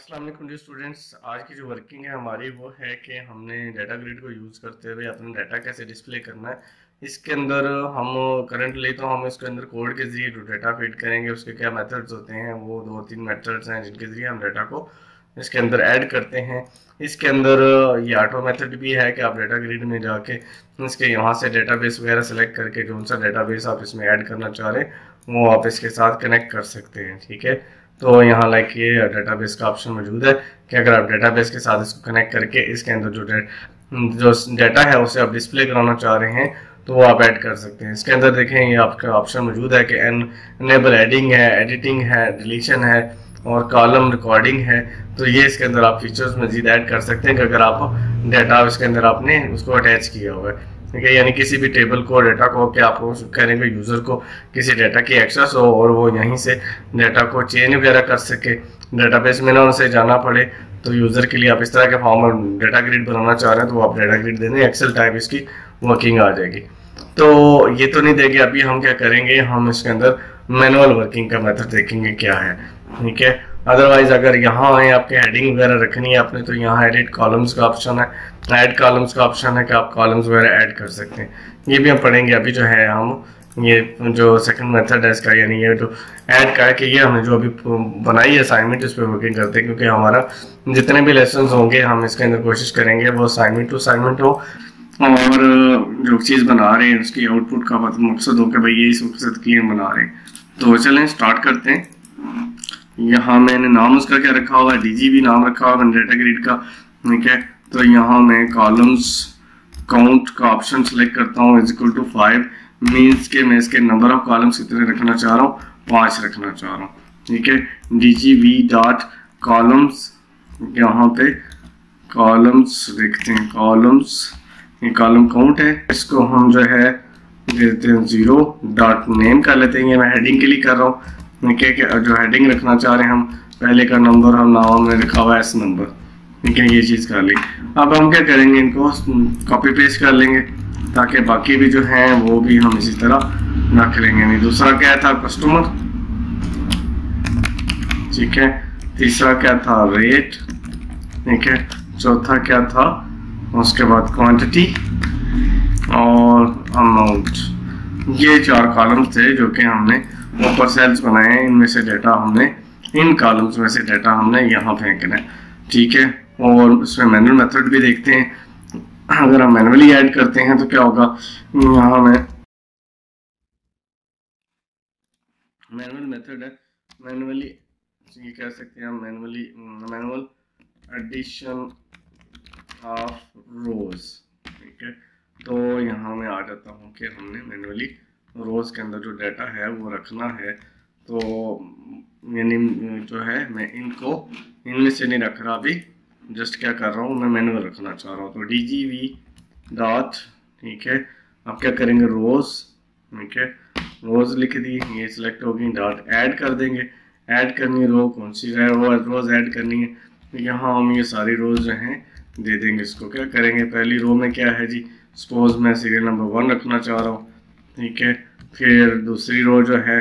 अस्सलाम वालेकुम जी स्टूडेंट्स, आज की जो वर्किंग है हमारी वो है कि हमने डाटा ग्रिड को यूज़ करते हुए अपना डाटा कैसे डिस्प्ले करना है। इसके अंदर हम करंटली तो हम इसके अंदर कोड के जरिए जो डाटा फीड करेंगे उसके क्या मेथड्स होते हैं, वो 2-3 मेथड्स हैं जिनके जरिए हम डाटा को इसके अंदर ऐड करते हैं। इसके अंदर ये ऑटो मेथड भी है कि आप डाटा ग्रिड में जाके इसके यहाँ से डेटाबेस वगैरह सेलेक्ट करके कौन सा डेटाबेस आप इसमें ऐड करना चाह रहे हैं वो आप इसके साथ कनेक्ट कर सकते हैं। ठीक है, तो यहाँ लाइक ये डेटाबेस का ऑप्शन मौजूद है कि अगर आप डेटाबेस के साथ इसको कनेक्ट करके इसके अंदर जो डाटा है उसे आप डिस्प्ले कराना चाह रहे हैं तो वो आप ऐड कर सकते हैं। इसके अंदर देखें ये आपका ऑप्शन मौजूद है कि एनेबल एडिंग है, एडिटिंग है, डिलीशन है और कॉलम रिकॉर्डिंग है। तो ये इसके अंदर आप फीचर्स मज़ीद ऐड कर सकते हैं कि अगर आप डाटा इसके अंदर आपने उसको अटैच किया हुआ है, ठीक है, यानी किसी भी टेबल को डाटा को कि आप करेंगे यूज़र को किसी डाटा की एक्सेस हो और वो यहीं से डाटा को चेंज वगैरह कर सके, डेटाबेस में ना उनसे जाना पड़े। तो यूज़र के लिए आप इस तरह के फॉर्म डाटा ग्रिड बनाना चाह रहे हैं तो आप डाटा ग्रिड दे दें, एक्सेल टाइप इसकी वर्किंग आ जाएगी। तो ये तो नहीं देगी, अभी हम क्या करेंगे, हम इसके अंदर मैनुअल वर्किंग का मेथड देखेंगे क्या है। ठीक है, अदरवाइज अगर यहाँ आए आपके हेडिंग वगैरह रखनी है आपने तो यहाँ एडिट कॉलम्स का ऑप्शन है, ऐड कॉलम्स का ऑप्शन है कि आप कॉलम्स वगैरह ऐड कर सकते हैं, ये भी हम पढ़ेंगे। अभी जो है हम ये जो सेकंड मेथड है इसका, यानी ये जो ऐड का है कि ये हमने जो अभी बनाई है असाइनमेंट इस पर वर्किंग करते हैं, क्योंकि हमारा जितने भी लेसन होंगे हम इसके अंदर कोशिश करेंगे वो असाइनमेंट टू असाइनमेंट हो और जो चीज़ बना रहे हैं उसकी आउटपुट का मकसद हो कि भाई ये इस मकसद के लिए बना रहे हैं। तो चलें स्टार्ट करते हैं। यहाँ मैंने नाम उसका क्या रखा हुआ है, DGB नाम रखा हुआ है डाटा ग्रिड का। ठीक है, तो यहाँ मैं कॉलम्स काउंट का ऑप्शन सेलेक्ट करता हूँ इक्वल टू 5, मीन्स के मैं इसके नंबर ऑफ कॉलम्स कितने रखना चाह रहा हूँ, 5 रखना चाह रहा हूँ। ठीक है, DGB डॉट कॉलम्स, यहाँ पे कॉलम्स देखते हैं, कॉलम्स ये कॉलम काउंट है, इसको हम जो है देते हैं 0 डॉट नेम कर लेते हैं, ये मैं हेडिंग के लिए कर रहा हूँ। ठीक है, जो हेडिंग रखना चाह रहे हैं हम, पहले का नंबर हम नाम में लिखा हुआ है एस नंबर। ठीक है, ये चीज़ कर ली। अब हम क्या करेंगे, इनको कॉपी पेस्ट कर लेंगे ताकि बाकी भी जो हैं वो भी हम इसी तरह रख लेंगे। नहीं, दूसरा क्या था, कस्टमर। ठीक है, तीसरा क्या था, रेट। ठीक है, चौथा क्या था, उसके बाद क्वांटिटी और अमाउंट। ये 4 कॉलम थे जो कि हमने ऊपर सेल्स बनाए हैं, इनमें से डाटा हमने इन कॉलम्स में से डाटा हमने यहाँ फेंकना है। ठीक है, और इसमें मैनुअल मेथड भी देखते हैं, अगर हम मैनुअली ऐड करते हैं तो क्या होगा, यहाँ में मैनुअल मेथड है, मैनुअली ये कह सकते हैं हम मैनुअल एडिशन ऑफ रोज। ठीक है, तो यहाँ मैं आ जाता हूँ कि हमने मैनुअली रोज़ के अंदर जो डाटा है वो रखना है, तो यानी जो है मैं इनको इनमें से नहीं रख रहा, अभी जस्ट क्या कर रहा हूँ मैं मैनुअल रखना चाह रहा हूँ। तो DGB डॉट, ठीक है, अब क्या करेंगे रोज़। ठीक है, रोज़ लिख दी, ये सिलेक्ट होगी, डॉट ऐड कर देंगे, ऐड करनी है रो कौन सी है, वो रोज़ ऐड करनी है, यहाँ हम ये सारी रोज़ जो हैं दे देंगे। इसको क्या करेंगे, पहली रो में क्या है जी, सपोज मैं सीरियल नंबर 1 रखना चाह रहा हूँ। ठीक है, फिर दूसरी रो जो है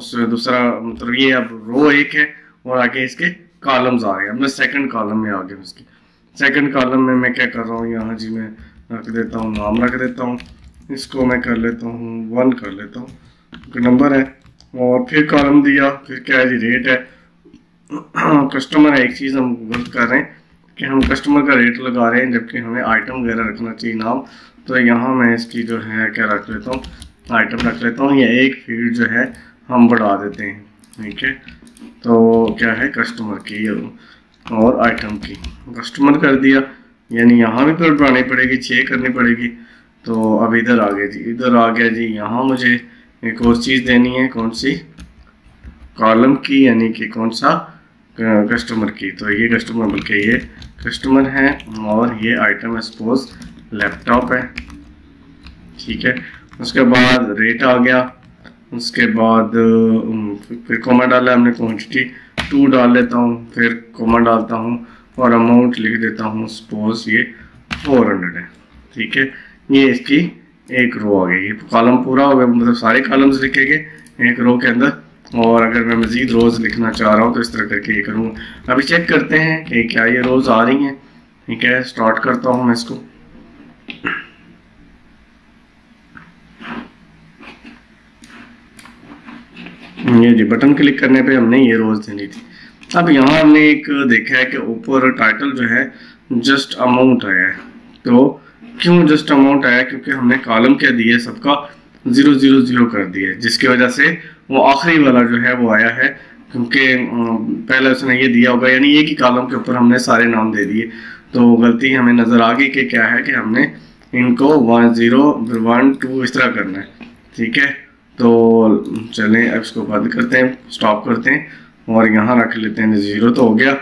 उसमें दूसरा मतलब ये अब रो 1 है और आगे इसके कॉलम्स आ गए, अब मैं सेकंड कॉलम में आ गया। उसके सेकंड कॉलम में मैं क्या कर रहा हूँ, यहाँ जी मैं रख देता हूँ, नाम रख देता हूँ, इसको मैं कर लेता हूँ 1 कर लेता हूँ, नंबर है, और फिर कॉलम दिया, फिर क्या है जी, रेट है, कस्टमर है। एक चीज़ हम गलत कर रहे हैं कि हम कस्टमर का रेट लगा रहे हैं जबकि हमें आइटम वगैरह रखना चाहिए नाम, तो यहाँ मैं इसकी जो है क्या रख लेता हूँ, आइटम रख लेता हूँ, या एक फील्ड जो है हम बढ़ा देते हैं। ठीक है, तो क्या है, कस्टमर की और आइटम की, कस्टमर कर दिया, यानी यहाँ भी फिर बढ़ानी पड़ेगी, 6 करनी पड़ेगी। तो अब इधर आ गया जी, इधर आ गया जी, यहाँ मुझे एक और चीज़ देनी है, कौन सी, कॉलम की, यानी कि कौन सा, कस्टमर की। तो ये कस्टमर, बल्कि ये कस्टमर है और ये आइटम है, सपोज लैपटॉप है। ठीक है, उसके बाद रेट आ गया, उसके बाद फिर कोमा डाला हमने, क्वांटिटी 2 डाल लेता हूँ, फिर कोमा डालता हूँ और अमाउंट लिख देता हूँ, सपोज ये 400 है। ठीक है, ये इसकी एक रो आ गई, ये कॉलम पूरा हो गया, मतलब सारे कॉलम्स लिखे गए, एक रो के अंदर और अगर मैं मज़ीद रोज़ लिखना चाह रहा हूँ तो इस तरह करके ये करूँगा। अभी चेक करते हैं कि क्या ये रोज़ आ रही हैं। ठीक है, स्टार्ट करता हूँ मैं इसको। ये जी बटन क्लिक करने पे हमने ये रोज़ देनी थी। अब यहाँ हमने एक देखा है कि ऊपर टाइटल जो है जस्ट अमाउंट आया है। तो क्यों जस्ट अमाउंट आया? क्योंकि हमने कॉलम क्या दिया सबका 000 कर दिया, जिसकी वजह से वो आखिरी वाला जो है वो आया है, क्योंकि पहले उसने ये दिया होगा, यानी एक ही कॉलम के ऊपर हमने सारे नाम दे दिए। तो गलती हमें नज़र आ गई कि क्या है कि हमने इनको 10 1 2 इस तरह करना है। ठीक है, तो चलें अब इसको बंद करते हैं, स्टॉप करते हैं और यहाँ रख लेते हैं। 0 तो हो गया,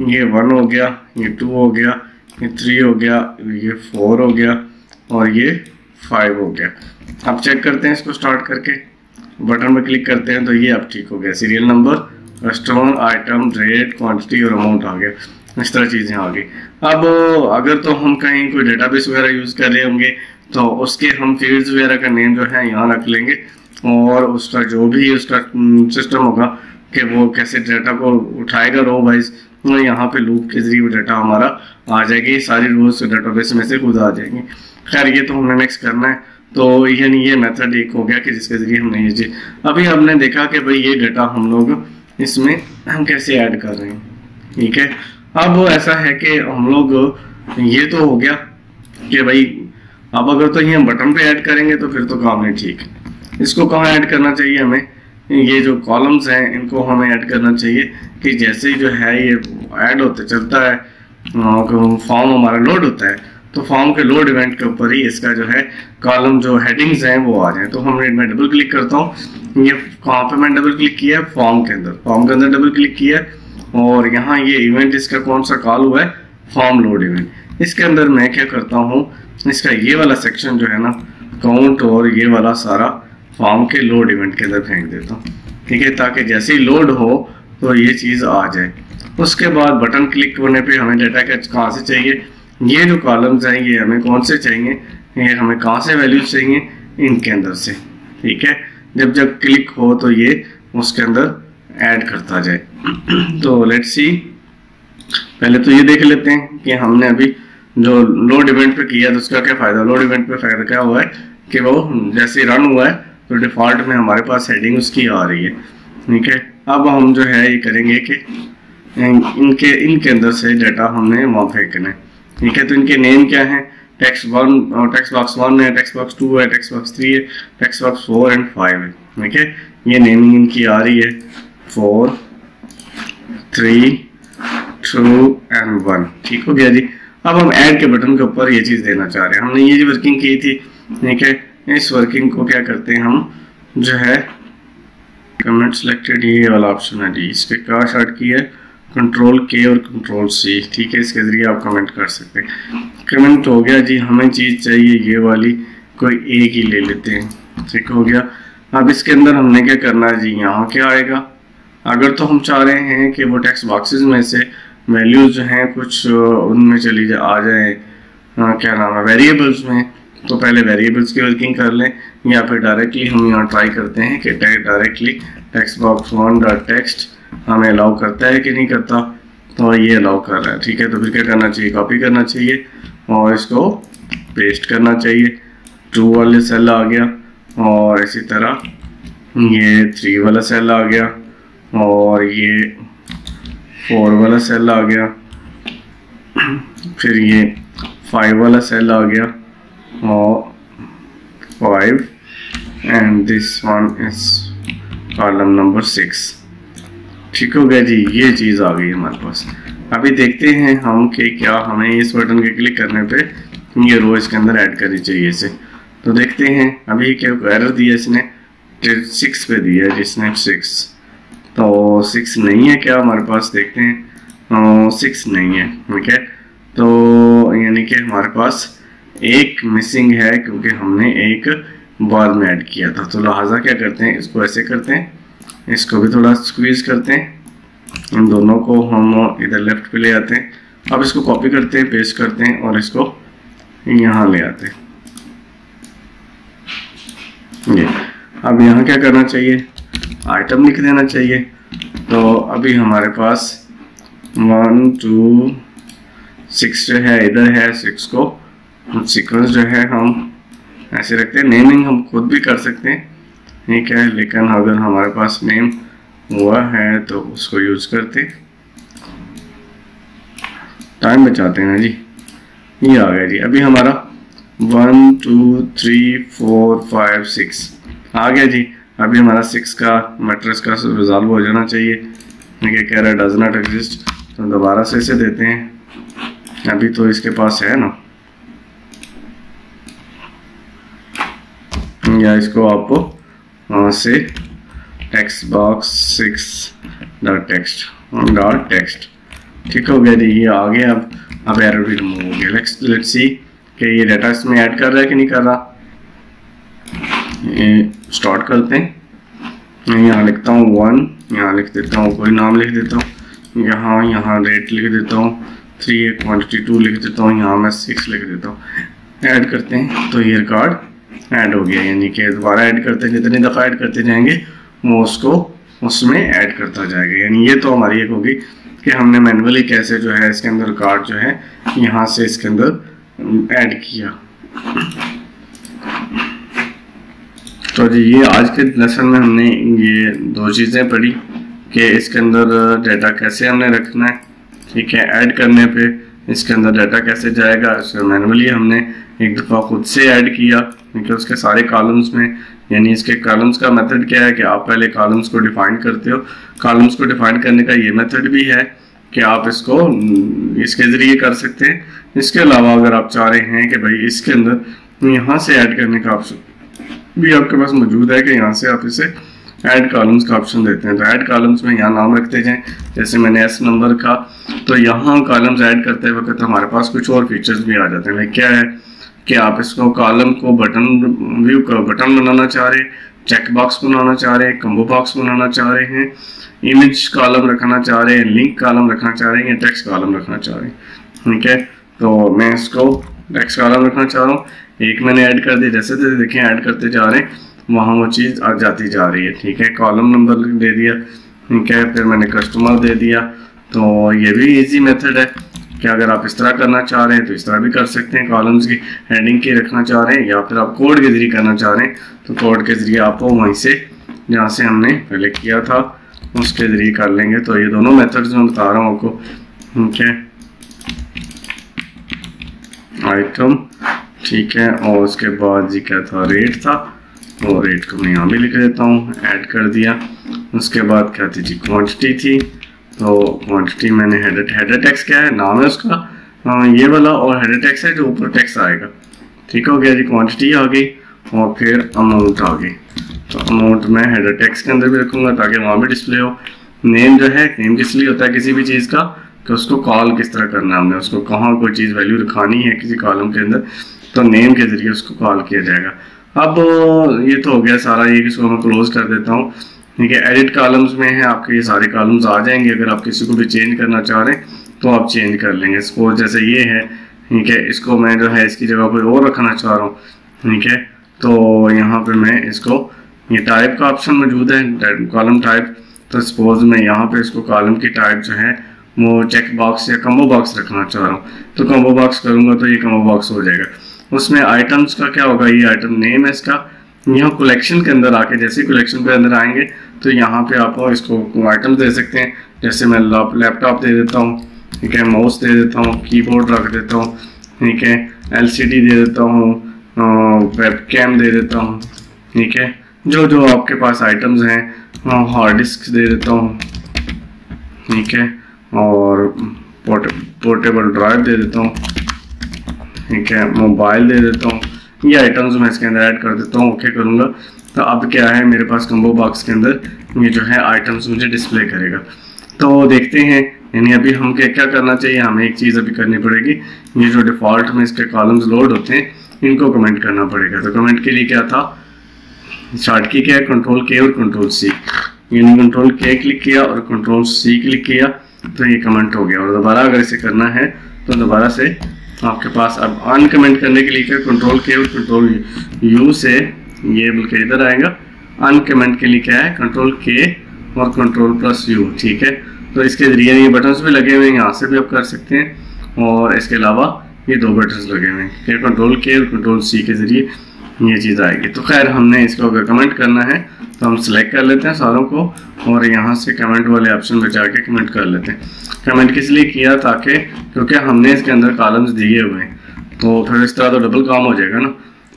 ये 1 हो गया, ये 2 हो गया, ये 3 हो गया, ये 4 हो गया और ये 5 हो गया। अब चेक करते हैं इसको स्टार्ट करके, बटन पर क्लिक करते हैं तो ये अब ठीक हो गया। Serial number, restaurant, item, rate, quantity और अमाउंट आ गया। इस तरह चीज़ें आ गई। अब अगर तो हम कहीं कोई डेटाबेस वगैरह यूज़ कर रहे होंगे तो उसके हम फील्ड्स वगैरह का नेम जो है यहाँ रख लेंगे और उसका जो भी उसका सिस्टम होगा कि वो कैसे डाटा को उठाएगा रो वाइज, तो यहाँ पे लूप के जरिए डाटा हमारा आ जाएगी, सारी रोज डेटाबेस में से खुद आ जाएंगे। खैर ये तो हमने मिक्स करना है, तो यानी ये मेथड एक हो गया कि जिसके जरिए हमने ये चीज अभी हमने देखा कि भाई ये डाटा हम लोग इसमें हम कैसे ऐड कर रहे हैं। ठीक है, अब ऐसा है कि हम लोग ये तो हो गया कि भाई अब अगर तो ये हम बटन पे ऐड करेंगे तो फिर तो काम नहीं। ठीक, इसको कहाँ ऐड करना चाहिए हमें? ये जो कॉलम्स हैं इनको हमें ऐड करना चाहिए कि जैसे ही जो है ये ऐड होते चलता है फॉर्म हमारा लोड होता है तो फॉर्म के लोड इवेंट के ऊपर ही इसका जो है कॉलम जो हेडिंग्स हैं वो आ जाए। तो हमने मैं डबल क्लिक करता हूँ, ये कहाँ पे मैं डबल क्लिक किया है? फॉर्म के अंदर डबल क्लिक किया है और यहाँ ये इवेंट इसका कौन सा कॉल हुआ है? Form load event. इसके अंदर मैं क्या करता हूँ, इसका ये वाला सेक्शन जो है ना काउंट और ये वाला सारा फॉर्म के लोड इवेंट के अंदर फेंक देता हूँ। ठीक है, ताकि जैसे ही लोड हो तो ये चीज़ आ जाए। उसके बाद बटन क्लिक होने पे हमें डाटा कहाँ से चाहिए? ये जो कॉलम्स हैं ये हमें कौन से चाहिए, ये हमें कहाँ से वैल्यूज चाहिए? इनके अंदर से। ठीक है, जब जब क्लिक हो तो ये उसके अंदर ऐड करता जाए। तो लेट्स सी, पहले तो ये देख लेते हैं कि हमने अभी जो लोड इवेंट पे किया तो उसका क्या फ़ायदा। लोड इवेंट पे फ़ायदा क्या हुआ है कि वो जैसे रन हुआ है तो डिफ़ॉल्ट में हमारे पास हेडिंग उसकी आ रही है। ठीक है, अब हम जो है ये करेंगे कि इनके अंदर से डाटा हमने वहाँ फेंकना है। ठीक है, तो इनके नेम क्या हैं? टेक्स्ट बॉक्स 1 है, टेक्स्ट बॉक्स 2 है, टेक्स्ट बॉक्स 3 है, टेक्स्ट बॉक्स 4 एंड 5 है। ठीक है, ये नेमिंग इनकी आ रही है 4 3 2 एंड 1। ठीक हो गया जी। अब हम ऐड के बटन के ऊपर ये चीज़ देना चाह रहे हैं, हमने ये जो वर्किंग की थी। ठीक है, इस वर्किंग को क्या करते हैं हम जो है कमेंट सेलेक्टेड ये वाला ऑप्शन है जी, इसके क्रॉस शॉर्ट की है Ctrl K और Ctrl C। ठीक है, इसके ज़रिए आप कमेंट कर सकते हैं। कमेंट हो गया जी, हमें चीज़ चाहिए ये वाली, कोई एक ही ले लेते हैं। ठीक हो गया। अब इसके अंदर हमने क्या करना है जी, यहाँ क्या आएगा? अगर तो हम चाह रहे हैं कि वो टेक्स्ट बॉक्सेस में से वैल्यूज जो हैं कुछ उनमें चली आ जाए, क्या नाम है, वेरिएबल्स में, तो पहले वेरिएबल्स की वर्किंग कर लें या फिर डायरेक्टली हम यहाँ ट्राई करते हैं कि डायरेक्टली TextBox 1.text हमें अलाउ करता है कि नहीं करता। तो ये अलाउ कर रहा है। ठीक है, तो फिर क्या करना चाहिए? कॉपी करना चाहिए और इसको पेस्ट करना चाहिए। 2 वाले सेल आ गया और इसी तरह ये 3 वाला सेल आ गया और ये 4 वाला सेल आ गया, फिर ये 5 वाला सेल आ गया और 5 and this one is column number 6। ठीक हो गया जी, ये चीज़ आ गई हमारे पास। अभी देखते हैं हम कि क्या हमें इस बटन के क्लिक करने पे ये रो इसके अंदर ऐड करनी चाहिए इसे। तो देखते हैं अभी क्या एरर दिया इसने, 6 पे दिया जिसने 6, तो 6 नहीं है क्या हमारे पास? देखते हैं, 6 नहीं है। ठीक है, तो यानी कि हमारे पास एक मिसिंग है क्योंकि हमने एक बाद में ऐड किया था। तो लिहाजा क्या करते हैं, इसको ऐसे करते हैं, इसको भी थोड़ा स्क्वीज़ करते हैं, इन दोनों को हम इधर लेफ्ट पे ले आते हैं। अब इसको कॉपी करते हैं, पेस्ट करते हैं और इसको यहाँ ले आते हैं। ये अब यहाँ क्या करना चाहिए? आइटम लिख देना चाहिए। तो अभी हमारे पास 1 2 6 जो है इधर है, 6 को हम सीक्वेंस जो है हम ऐसे रखते हैं। नेमिंग हम खुद भी कर सकते हैं, ठीक है, लेकिन अगर हमारे पास नेम हुआ है तो उसको यूज करते, टाइम बचाते हैं ना जी। ये आ गया जी, अभी हमारा 1 2 3 4 5 6 आ गया जी। अभी हमारा 6 का मैट्रिक्स का रिजॉल्व हो जाना चाहिए। देखिए कह रहा है डज नॉट एग्जिस्ट, तो दोबारा से इसे देते हैं। अभी तो इसके पास है ना, या इसको आप वहाँ से textbox6.text ठीक हो गया जी। ये आ गया। अब एरर भी रिमूव हो गया। लेट्स सी कि ये डाटा इसमें ऐड कर रहा है कि नहीं कर रहा। ये स्टार्ट करते हैं। यहाँ लिखता हूँ 1, यहाँ लिख देता हूँ कोई नाम लिख देता हूँ, यहाँ रेट लिख देता हूँ, 3 एक क्वान्टिटी 2 लिख देता हूँ, यहाँ मैं 6 लिख देता हूँ। ऐड करते हैं तो ये रिकॉर्ड ऐड हो गया। यानी कि दोबारा ऐड करते हैं, जितनी दफ़ा ऐड करते जाएंगे वो उसको उसमें ऐड करता जाएगा। यानी ये तो हमारी एक होगी कि हमने मैनुअली कैसे जो है इसके अंदर रिकॉर्ड जो है यहाँ से इसके अंदर ऐड किया। तो जी ये आज के लेसन में हमने ये 2 चीज़ें पढ़ी कि इसके अंदर डाटा कैसे हमने रखना है, ठीक है, ऐड करने पे इसके अंदर डाटा कैसे जाएगा। इसको मैनुअली हमने एक दफ़ा खुद से ऐड किया, क्योंकि उसके सारे कॉलम्स में, यानी इसके कॉलम्स का मेथड क्या है कि आप पहले कॉलम्स को डिफाइन करते हो। कॉलम्स को डिफाइन करने का ये मेथड भी है कि आप इसको इसके ज़रिए कर सकते हैं। इसके अलावा अगर आप चाह रहे हैं कि भाई इसके अंदर यहाँ से ऐड करने का ऑप्शन भी आपके पास मौजूद है कि यहाँ से आप इसे ऐड कॉलम्स का ऑप्शन देते हैं। तो ऐड कॉलम्स में यहाँ नाम रखते जाएँ, जैसे मैंने एस नंबर का, तो यहाँ कॉलम्स ऐड करते वक्त हमारे पास कुछ और फीचर्स भी आ जाते हैं। लाइक क्या है कि आप इसको कॉलम को बटन व्यू का बटन बनाना चाह रहे, चेक बॉक्स बनाना चाह रहे, कम्बो बॉक्स बनाना चाह रहे हैं, इमेज कॉलम रखना चाह रहे हैं, लिंक कॉलम रखना चाह रहे हैं, या टेक्स्ट कॉलम रखना चाह रहे हैं। ठीक है, तो मैं इसको टेक्स्ट कॉलम रखना चाह रहा हूँ। एक मैंने ऐड कर दी, जैसे जैसे देखें ऐड करते जा रहे हैं वहाँ वो चीज़ आ जाती जा रही है। ठीक है, कॉलम नंबर दे दिया, ठीक है, फिर मैंने कस्टमर दे दिया। तो ये भी ईजी मेथड है कि अगर आप इस तरह करना चाह रहे हैं तो इस तरह भी कर सकते हैं। कॉलम्स की हेडिंग की रखना चाह रहे हैं, या फिर आप कोड के ज़रिए करना चाह रहे हैं तो कोड के ज़रिए आप वहीं से जहाँ से हमने पहले किया था उसके ज़रिए कर लेंगे। तो ये दोनों मेथड्स मैं बता रहा हूँ आपको, ठीक है, आइटम, ठीक है, और उसके बाद जी क्या था, रेट था, और रेट को मैं यहाँ भी लिख देता हूँ, ऐड कर दिया। उसके बाद क्या थी जी, क्वान्टिटी थी, तो क्वान्टिटी मैंने हेडर टैक्स क्या है, नाम है उसका ये वाला, और हेडर टैक्स है जो ऊपर टैक्स आएगा। ठीक हो गया जी, क्वान्टिटी आ गई और फिर अमाउंट आ गई। तो अमाउंट मैं हेडर टैक्स के अंदर भी रखूँगा ताकि वहाँ भी डिस्प्ले हो। नेम जो है, नेम किस लिए होता है किसी भी चीज़ का, कि उसको कॉल किस तरह करना है, हमने उसको कहाँ कोई चीज़ वैल्यू रखानी है किसी कॉलम के अंदर, तो नेम के ज़रिए उसको कॉल किया जाएगा। अब ये तो हो गया सारा, ये इसको मैं क्लोज कर देता हूँ। ठीक है, एडिट कॉलम्स में है, आपके ये सारे कॉलम्स आ जाएंगे। अगर आप किसी को भी चेंज करना चाह रहे हैं तो आप चेंज कर लेंगे। इसको जैसे ये है, ठीक है, इसको मैं जो है इसकी जगह कोई और रखना चाह रहा हूँ, ठीक है, तो यहाँ पे मैं इसको, ये टाइप का ऑप्शन मौजूद है, कॉलम टाइप, तो सपोज मैं यहाँ पे इसको कॉलम की टाइप जो है वो चेक बॉक्स या कम्बो बॉक्स रखना चाह रहा हूँ, तो कम्बो बॉक्स करूँगा तो ये कम्बो बॉक्स हो जाएगा। उसमें आइटम्स का क्या होगा, ये आइटम नेम है इसका। यहाँ कलेक्शन के अंदर आके, जैसे कलेक्शन के अंदर आएंगे तो यहाँ पे आप इसको आइटम दे सकते हैं। जैसे मैं लैपटॉप दे देता हूँ, ठीक है, माउस दे देता हूँ, कीबोर्ड रख देता हूँ, ठीक है, एलसीडी दे देता हूँ, वेबकैम दे देता हूँ, ठीक है, जो जो आपके पास आइटम्स हैं, हार्ड डिस्क दे देता हूँ, ठीक है, और पोर्टेबल ड्राइव दे देता हूँ, ठीक है, मोबाइल दे देता हूँ। ये आइटम्स मैं इसके अंदर ऐड कर देता हूँ, ओके करूँगा। तो अब क्या है, मेरे पास कम्बो बॉक्स के अंदर ये जो है आइटम्स मुझे डिस्प्ले करेगा। तो देखते हैं, यानी अभी हम क्या करना चाहिए, हमें एक चीज़ अभी करनी पड़ेगी, ये जो डिफ़ॉल्ट में इसके कॉलम्स लोड होते हैं इनको कमेंट करना पड़ेगा। तो कमेंट के लिए क्या था, शॉर्ट की क्या है, Ctrl K और Ctrl C, यानी Ctrl K क्लिक किया और Ctrl C क्लिक किया तो ये कमेंट हो गया। और दोबारा अगर इसे करना है तो दोबारा से आपके पास अब अनकमेंट करने के लिए Ctrl K और Ctrl U से ये बल्कि इधर आएगा अन कमेंट के लिए क्या है कंट्रोल के और कंट्रोल प्लस यू, ठीक है। तो इसके जरिए ये बटन्स भी लगे हुए हैं, यहाँ से भी आप कर सकते हैं, और इसके अलावा ये दो बटन्स लगे हुए हैं, फिर कंट्रोल के और कंट्रोल सी के जरिए ये चीज़ आएगी। तो खैर हमने इसको अगर कमेंट करना है तो हम सेलेक्ट कर लेते हैं सारों को और यहाँ से कमेंट वाले ऑप्शन पर जाके कमेंट कर लेते हैं। कमेंट किस लिए किया, ताकि क्योंकि हमने इसके अंदर कॉलम्स दिए हुए हैं, तो फिर इस तरह तो डबल काम हो जाएगा ना,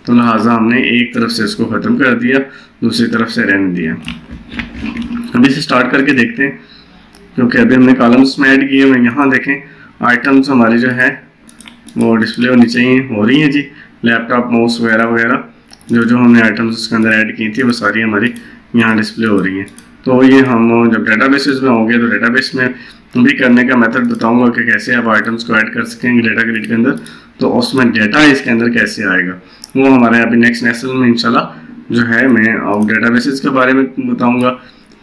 तो लिहाजा हमने एक तरफ से इसको ख़त्म कर दिया, दूसरी तरफ से रहने दिया। अभी इसे स्टार्ट करके देखते हैं, क्योंकि अभी हमने कॉलम्स में ऐड किए हुए। यहाँ देखें आइटम्स हमारी जो है वो डिस्प्ले होनी चाहिए, हो रही हैं जी, लैपटॉप माउस वगैरह वगैरह जो जो हमने आइटम्स उसके अंदर ऐड की थी वो सारी हमारी यहाँ डिस्प्ले हो रही हैं। तो ये हम जब डेटाबेसेस में होंगे तो डेटाबेस में भी करने का मेथड बताऊंगा कि कैसे आप आइटम्स को ऐड कर सकेंगे डेटा ग्रिड के अंदर, तो उसमें डेटा इसके अंदर कैसे आएगा वो हमारे अभी नेक्स्ट लेसन में इंशाल्लाह जो है मैं और डेटाबेसेस के बारे में बताऊँगा।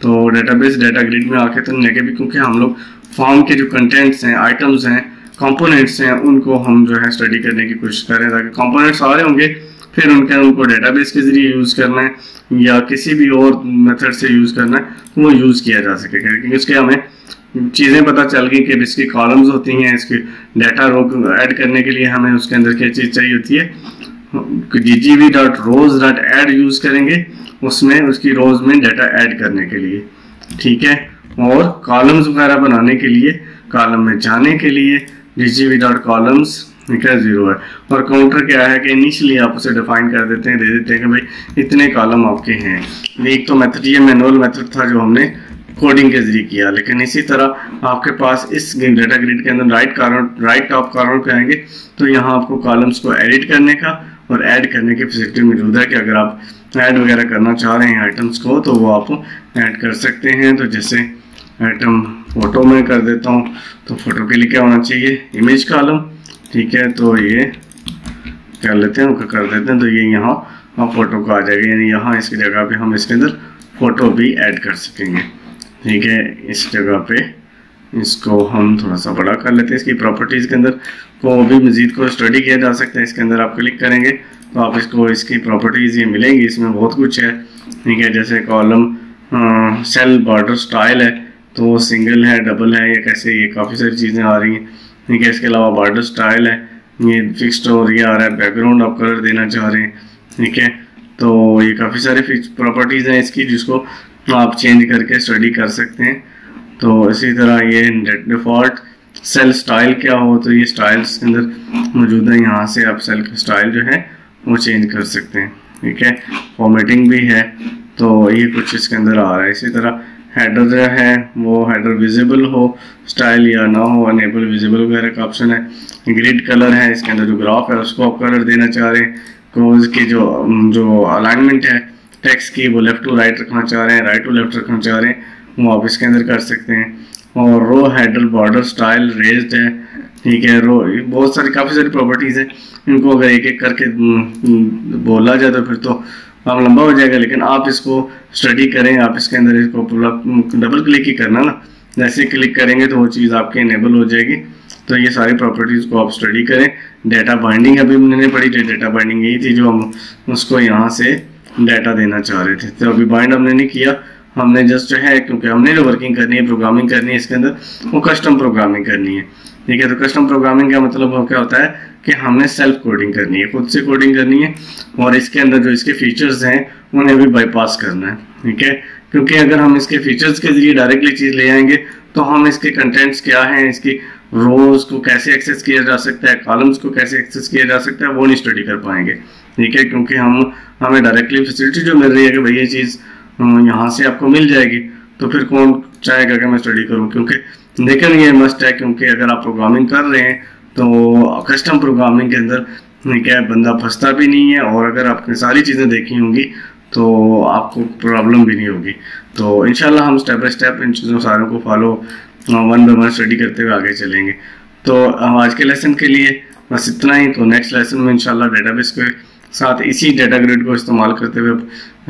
तो डेटाबेस डेटा ग्रिड में आके तो लेके भी, क्योंकि हम लोग फॉर्म के जो कंटेंट्स हैं, आइटम्स हैं, कंपोनेंट्स हैं, उनको हम जो है स्टडी करने की कोशिश कर रहे हैं, ताकि कंपोनेंट्स आ रहे होंगे फिर उनको डेटाबेस के जरिए यूज़ करना है या किसी भी और मेथड से यूज़ करना है तो वो यूज़ किया जा सकेगा, क्योंकि उसके हमें चीज़ें पता चल गई कि इसकी कॉलम्स होती हैं, इसकी डेटा रो ऐड करने के लिए हमें उसके अंदर क्या चीज़ चाहिए होती है। ggv.rows.add यूज़ करेंगे उसमें, उसकी रोज में डाटा ऐड करने के लिए, ठीक है, और कॉलम्स वगैरह बनाने के लिए, कॉलम में जाने के लिए ggv.columns क्या 0 है, और काउंटर क्या है कि इनिशियली आप उसे डिफाइन कर देते हैं, दे देते हैं कि भाई इतने कॉलम आपके हैं। एक तो मेथड ये मैनुअल मेथड था जो हमने कोडिंग के जरिए किया, लेकिन इसी तरह आपके पास इस डाटा ग्रिड के अंदर राइट टॉप कॉलम पे आएंगे तो यहाँ आपको कॉलम्स को एडिट करने का और ऐड करने की फैसिलिटी मौजूद है, कि अगर आप ऐड वगैरह करना चाह रहे हैं आइटम्स को तो वो आप ऐड कर सकते हैं। तो जैसे आइटम फ़ोटो में कर देता हूँ, तो फ़ोटो के लिए क्या होना चाहिए इमेज कॉलम, ठीक है, तो ये कर लेते हैं, उनका कर देते हैं, तो ये यहाँ हम फ़ोटो को आ जाएगा, यानी यहाँ इसकी जगह पे हम इसके अंदर फ़ोटो भी ऐड कर सकेंगे, ठीक है। इस जगह पे इसको हम थोड़ा सा बड़ा कर लेते हैं, इसकी प्रॉपर्टीज़ के अंदर को भी मज़ीद को स्टडी किया जा सकता है। इसके अंदर आप क्लिक करेंगे तो आप इसको इसकी प्रॉपर्टीज़ ये मिलेंगी, इसमें बहुत कुछ है, ठीक है, जैसे कॉलम सेल बॉर्डर स्टाइल है तो सिंगल है, डबल है, या कैसे, ये काफ़ी सारी चीज़ें आ रही हैं, ठीक है। इसके अलावा बॉर्डर स्टाइल है, ये फिक्स्ड हो रही आ रहा है, बैकग्राउंड आप कलर देना चाह रहे हैं, ठीक है, तो ये काफ़ी सारे प्रॉपर्टीज़ हैं इसकी जिसको आप चेंज करके स्टडी कर सकते हैं। तो इसी तरह ये डिफ़ॉल्ट सेल स्टाइल क्या हो, तो ये स्टाइल्स के अंदर मौजूद है, यहाँ से आप सेल स्टाइल जो है वो चेंज कर सकते हैं, ठीक है, फॉर्मेटिंग भी है, तो ये कुछ इसके अंदर आ रहा है। इसी तरह हेडर जो है वो हेडर विजिबल हो स्टाइल या ना हो, अनेबल विजिबल वगैरह का ऑप्शन है, ग्रिड कलर है, इसके अंदर जो ग्राफ है उसको आप कलर देना चाह रहे हैं, कोज की जो अलाइनमेंट है टेक्स्ट की वो लेफ़्ट टू राइट रखना चाह रहे हैं, राइट टू लेफ़्ट रखना चाह रहे हैं, वो आप इसके अंदर कर सकते हैं। और row header border style raised है, ठीक है, रो बहुत सारी काफ़ी सारी प्रॉपर्टीज़ हैं, इनको अगर एक एक करके बोला जाए तो फिर तो काम लंबा हो जाएगा, लेकिन आप इसको स्टडी करें, आप इसके अंदर इसको डबल क्लिक ही करना ना, जैसे क्लिक करेंगे तो वो चीज़ आपके इनेबल हो जाएगी। तो ये सारी प्रॉपर्टीज़ को आप स्टडी करें। डाटा बाइंडिंग अभी मैंने पढ़ी थी, डाटा बाइंडिंग यही थी जो हम उसको यहाँ से डाटा देना चाह रहे थे, तो अभी बाइंड हमने नहीं किया, हमने जस्ट जो है क्योंकि हमने जो वर्किंग करनी है, प्रोग्रामिंग करनी है इसके अंदर, वो कस्टम प्रोग्रामिंग करनी है, ठीक है। तो कस्टम प्रोग्रामिंग का मतलब क्या होता है कि हमने सेल्फ कोडिंग करनी है, खुद से कोडिंग करनी है, और इसके अंदर जो इसके फीचर्स हैं उन्हें भी बाईपास करना है, ठीक है, क्योंकि अगर हम इसके फीचर्स के जरिए डायरेक्टली चीज़ ले आएंगे तो हम इसके कंटेंट्स क्या हैं, इसकी रोज को कैसे एक्सेस किया जा सकता है, कॉलम्स को कैसे एक्सेस किया जा सकता है, वो नहीं स्टडी कर पाएंगे, ठीक है, क्योंकि हमें डायरेक्टली फैसिलिटी जो मिल रही है कि भाई ये चीज़ यहाँ से आपको मिल जाएगी, तो फिर कौन चाहेगा कि मैं स्टडी करूँ, क्योंकि लेकिन ये मस्ट है, क्योंकि अगर आप प्रोग्रामिंग कर रहे हैं तो कस्टम प्रोग्रामिंग के अंदर क्या बंदा फंसता भी नहीं है, और अगर आपने सारी चीज़ें देखी होंगी तो आपको प्रॉब्लम भी नहीं होगी। तो इंशाल्लाह हम स्टेप बाय स्टेप इन चीज़ों सारों को follow one by one study करते हुए आगे चलेंगे। तो हम आज के लेसन के लिए बस इतना ही, तो नेक्स्ट लेसन में इंशाल्लाह डेटाबेस के साथ इसी डाटा ग्रिड को इस्तेमाल करते हुए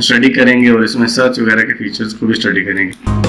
स्टडी करेंगे और इसमें सर्च वगैरह के फीचर्स को भी स्टडी करेंगे।